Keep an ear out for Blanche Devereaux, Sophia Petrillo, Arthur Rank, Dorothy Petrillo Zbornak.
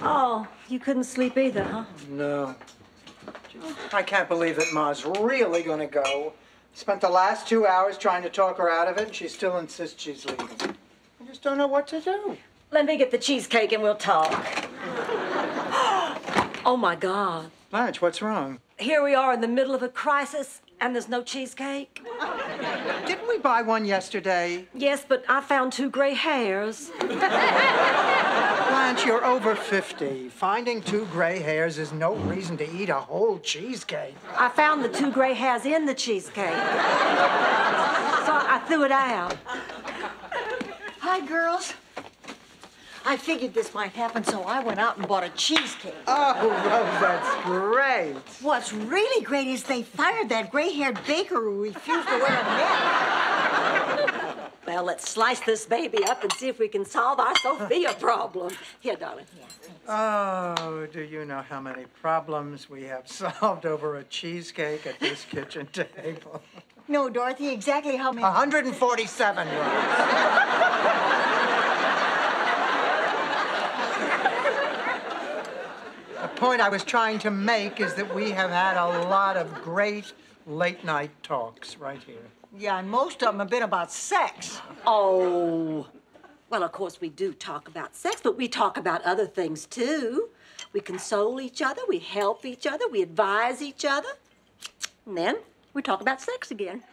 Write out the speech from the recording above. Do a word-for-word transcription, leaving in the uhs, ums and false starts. Oh, you couldn't sleep either, huh? No. I can't believe that Ma's really going to go. Spent the last two hours trying to talk her out of it, and she still insists she's leaving. I just don't know what to do. Let me get the cheesecake and we'll talk. Oh, my God. Blanche, what's wrong? Here we are in the middle of a crisis, and there's no cheesecake. Didn't we buy one yesterday? Yes, but I found two gray hairs. Blanche, you're over fifty. Finding two gray hairs is no reason to eat a whole cheesecake. I found the two gray hairs in the cheesecake. So I threw it out. Hi, girls. I figured this might happen, so I went out and bought a cheesecake. Oh, well, that's great. What's really great is they fired that gray-haired baker who refused to wear a hat. Well, let's slice this baby up and see if we can solve our Sophia problem. Here, darling. Yeah, oh, do you know how many problems we have solved over a cheesecake at this kitchen table? No, Dorothy, exactly how many? one hundred forty-seven. The point I was trying to make is that we have had a lot of great late-night talks right here. Yeah, and most of them have been about sex. Oh. Well, of course, we do talk about sex, but we talk about other things, too. We console each other, we help each other, we advise each other. And then we talk about sex again.